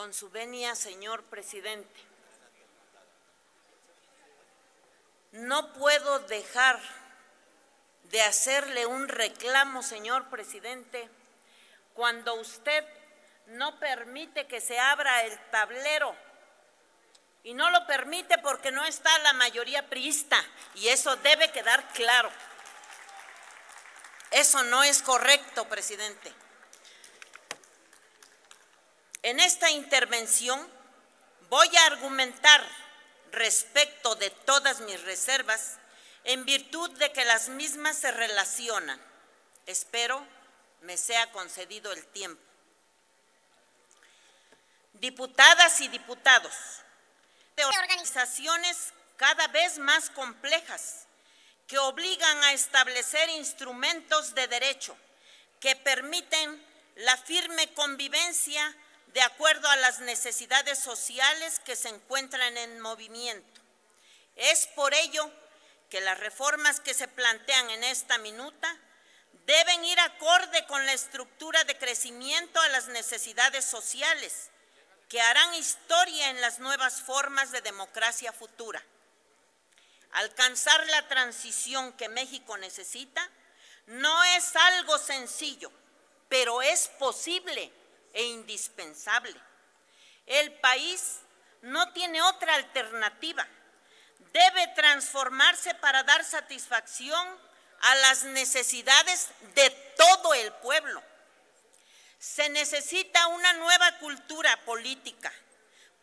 Con su venia, señor presidente. No puedo dejar de hacerle un reclamo, señor presidente, cuando usted no permite que se abra el tablero, y no lo permite porque no está la mayoría priista, y eso debe quedar claro. Eso no es correcto, presidente. En esta intervención voy a argumentar respecto de todas mis reservas, en virtud de que las mismas se relacionan. Espero me sea concedido el tiempo. Diputadas y diputados, de organizaciones cada vez más complejas que obligan a establecer instrumentos de derecho que permiten la firme convivencia de acuerdo a las necesidades sociales que se encuentran en movimiento. Es por ello que las reformas que se plantean en esta minuta deben ir acorde con la estructura de crecimiento a las necesidades sociales, que harán historia en las nuevas formas de democracia futura. Alcanzar la transición que México necesita no es algo sencillo, pero es posible e indispensable. El país no tiene otra alternativa. Debe transformarse para dar satisfacción a las necesidades de todo el pueblo. Se necesita una nueva cultura política,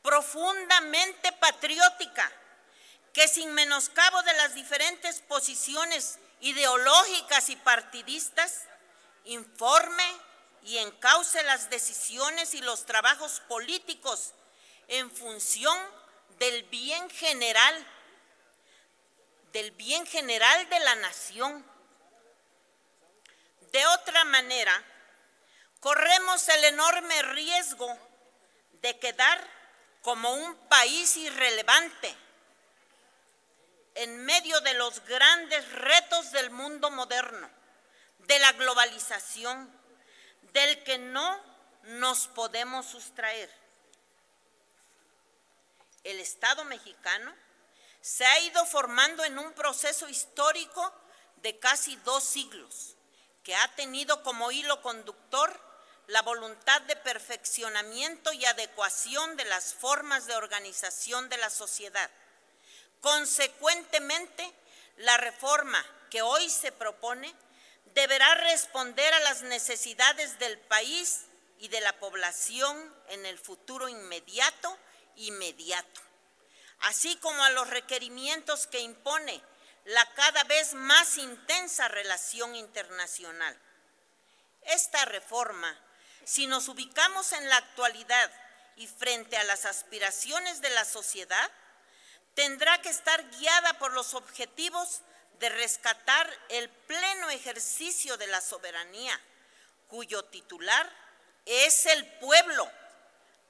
profundamente patriótica, que sin menoscabo de las diferentes posiciones ideológicas y partidistas, informe y encauce las decisiones y los trabajos políticos en función del bien general de la nación. De otra manera, corremos el enorme riesgo de quedar como un país irrelevante en medio de los grandes retos del mundo moderno, de la globalización, del que no nos podemos sustraer. El Estado mexicano se ha ido formando en un proceso histórico de casi 2 siglos, que ha tenido como hilo conductor la voluntad de perfeccionamiento y adecuación de las formas de organización de la sociedad. Consecuentemente, la reforma que hoy se propone deberá responder a las necesidades del país y de la población en el futuro inmediato, así como a los requerimientos que impone la cada vez más intensa relación internacional. Esta reforma, si nos ubicamos en la actualidad y frente a las aspiraciones de la sociedad, tendrá que estar guiada por los objetivos de rescatar el pleno ejercicio de la soberanía, cuyo titular es el pueblo,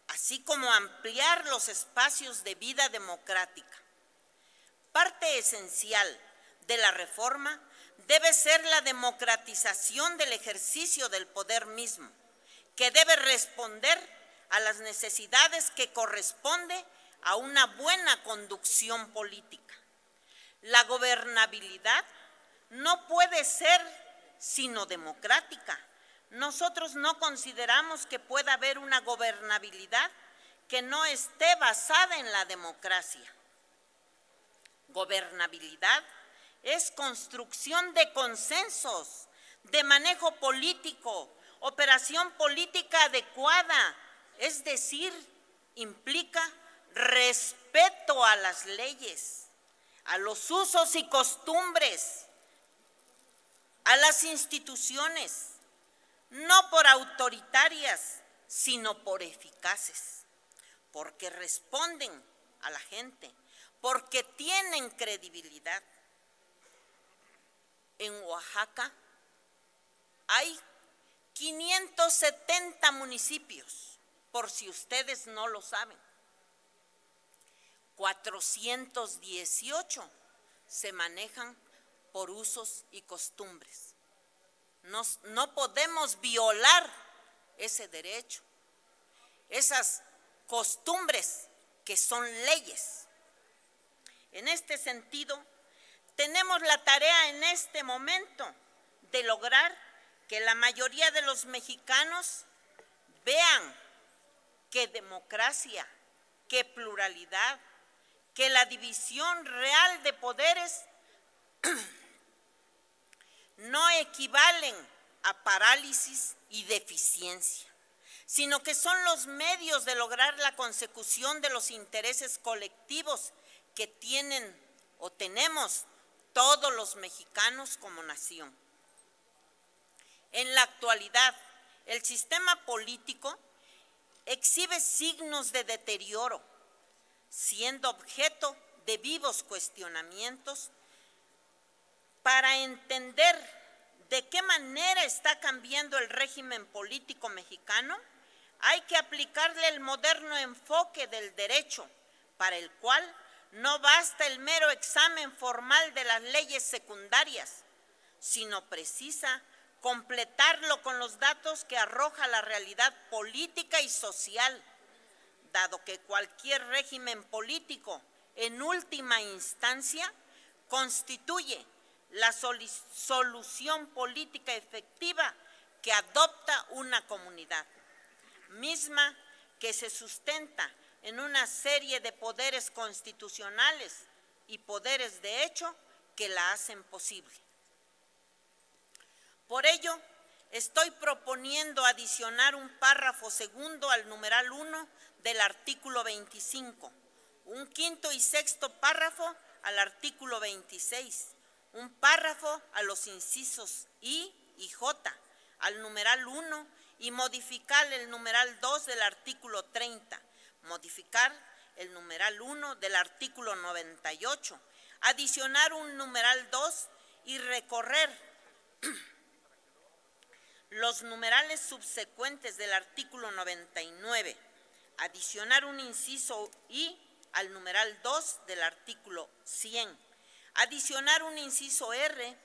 así como ampliar los espacios de vida democrática. Parte esencial de la reforma debe ser la democratización del ejercicio del poder mismo, que debe responder a las necesidades que corresponde a una buena conducción política. La gobernabilidad no puede ser sino democrática. Nosotros no consideramos que pueda haber una gobernabilidad que no esté basada en la democracia. Gobernabilidad es construcción de consensos, de manejo político, operación política adecuada, es decir, implica respeto a las leyes, a los usos y costumbres, a las instituciones, no por autoritarias, sino por eficaces, porque responden a la gente, porque tienen credibilidad. En Oaxaca hay 570 municipios, por si ustedes no lo saben. 418 se manejan por usos y costumbres. No podemos violar ese derecho. Esas costumbres que son leyes. En este sentido, tenemos la tarea en este momento de lograr que la mayoría de los mexicanos vean que democracia, que pluralidad, que la división real de poderes no equivalen a parálisis y deficiencia, sino que son los medios de lograr la consecución de los intereses colectivos que tienen o tenemos todos los mexicanos como nación. En la actualidad, el sistema político exhibe signos de deterioro, siendo objeto de vivos cuestionamientos para entender de qué manera está cambiando el régimen político mexicano. Hay que aplicarle el moderno enfoque del derecho, para el cual no basta el mero examen formal de las leyes secundarias, sino precisa completarlo con los datos que arroja la realidad política y social, dado que cualquier régimen político, en última instancia, constituye la solución política efectiva que adopta una comunidad, misma que se sustenta en una serie de poderes constitucionales y poderes de hecho que la hacen posible. Por ello, estoy proponiendo adicionar un párrafo segundo al numeral 1 del artículo 25, un quinto y sexto párrafo al artículo 26, un párrafo a los incisos I y J al numeral 1 y modificar el numeral 2 del artículo 30, modificar el numeral 1 del artículo 98, adicionar un numeral 2 y recorrer los numerales subsecuentes del artículo 99, adicionar un inciso I al numeral 2 del artículo 100, adicionar un inciso R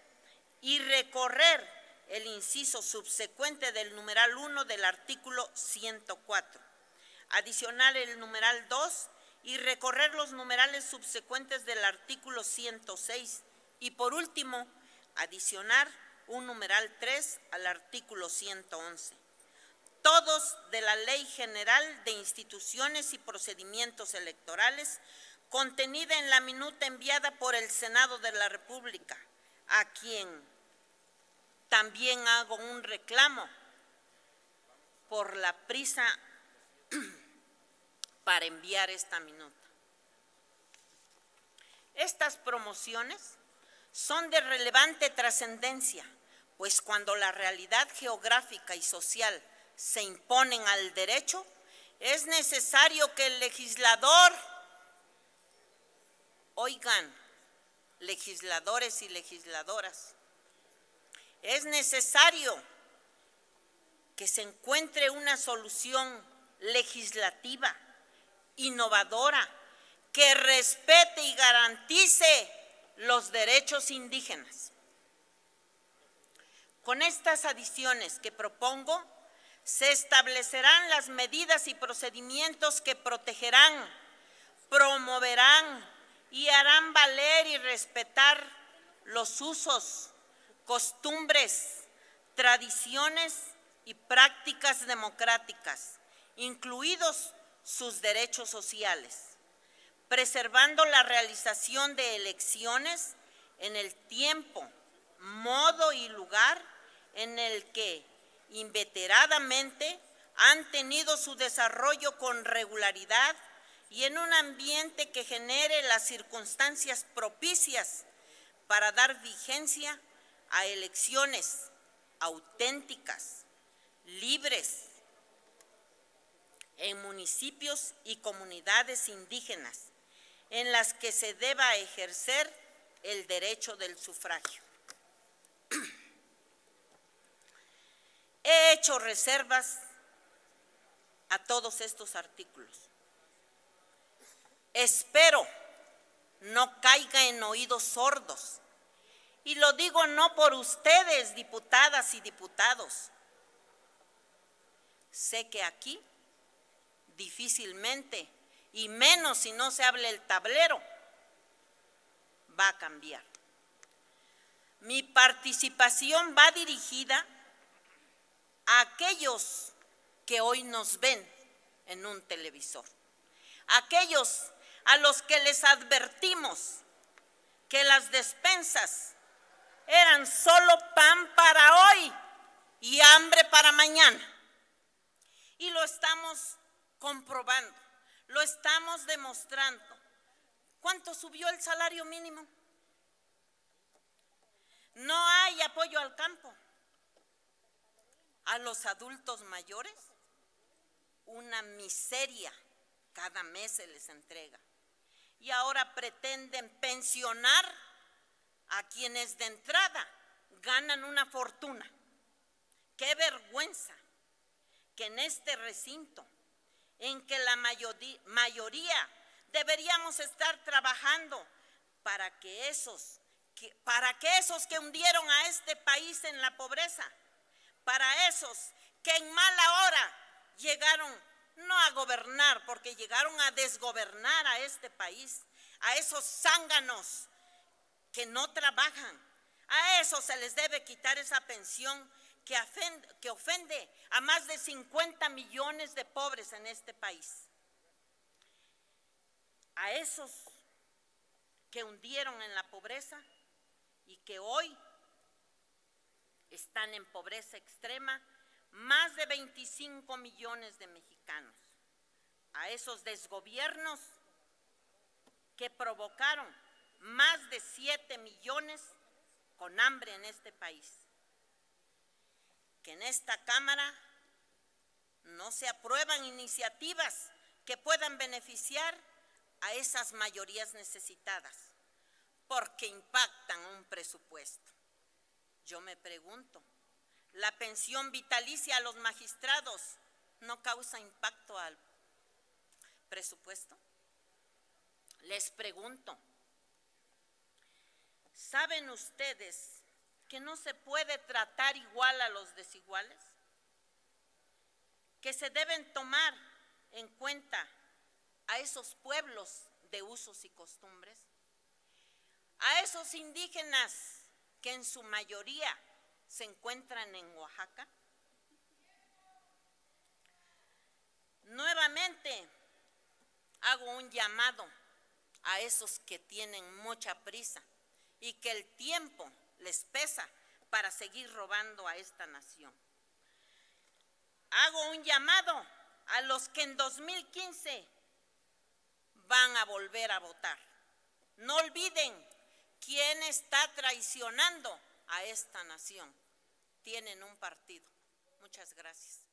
y recorrer el inciso subsecuente del numeral 1 del artículo 104, adicionar el numeral 2 y recorrer los numerales subsecuentes del artículo 106 y por último adicionar un numeral 3 al artículo 111, todos de la Ley General de Instituciones y Procedimientos Electorales, contenida en la minuta enviada por el Senado de la República, a quien también hago un reclamo por la prisa para enviar esta minuta. Estas promociones son de relevante trascendencia, pues cuando la realidad geográfica y social se imponen al derecho, es necesario que el legislador, oigan, legisladores y legisladoras, es necesario que se encuentre una solución legislativa, innovadora, que respete y garantice los derechos indígenas. Con estas adiciones que propongo, se establecerán las medidas y procedimientos que protegerán, promoverán y harán valer y respetar los usos, costumbres, tradiciones y prácticas democráticas, incluidos sus derechos sociales, preservando la realización de elecciones en el tiempo, modo y lugar en el que inveteradamente han tenido su desarrollo con regularidad y en un ambiente que genere las circunstancias propicias para dar vigencia a elecciones auténticas, libres, en municipios y comunidades indígenas, en las que se deba ejercer el derecho del sufragio. He hecho reservas a todos estos artículos. Espero no caiga en oídos sordos. Y lo digo no por ustedes, diputadas y diputados. Sé que aquí difícilmente, y menos si no se habla el tablero, va a cambiar. Mi participación va dirigida a aquellos que hoy nos ven en un televisor, aquellos a los que les advertimos que las despensas eran solo pan para hoy y hambre para mañana. Y lo estamos comprobando, lo estamos demostrando. ¿Cuánto subió el salario mínimo? No hay apoyo al campo. A los adultos mayores, una miseria cada mes se les entrega. Y ahora pretenden pensionar a quienes de entrada ganan una fortuna. Qué vergüenza que en este recinto, en que la mayoría deberíamos estar trabajando para que esos que hundieron a este país en la pobreza, para esos que en mala hora llegaron no a gobernar, porque llegaron a desgobernar a este país, a esos zánganos que no trabajan, a esos se les debe quitar esa pensión que ofende a más de 50 millones de pobres en este país. A esos que hundieron en la pobreza y que hoy están en pobreza extrema, más de 25 millones de mexicanos. A esos desgobiernos que provocaron más de 7 millones con hambre en este país. Que en esta Cámara no se aprueban iniciativas que puedan beneficiar a esas mayorías necesitadas, porque impactan un presupuesto. Yo me pregunto, ¿la pensión vitalicia a los magistrados no causa impacto al presupuesto? Les pregunto, ¿saben ustedes que no se puede tratar igual a los desiguales? Que se deben tomar en cuenta a esos pueblos de usos y costumbres, a esos indígenas que en su mayoría se encuentran en Oaxaca. Nuevamente hago un llamado a esos que tienen mucha prisa y que el tiempo les pesa para seguir robando a esta nación. Hago un llamado a los que en 2015 van a volver a votar. No olviden quién está traicionando a esta nación. Tienen un partido. Muchas gracias.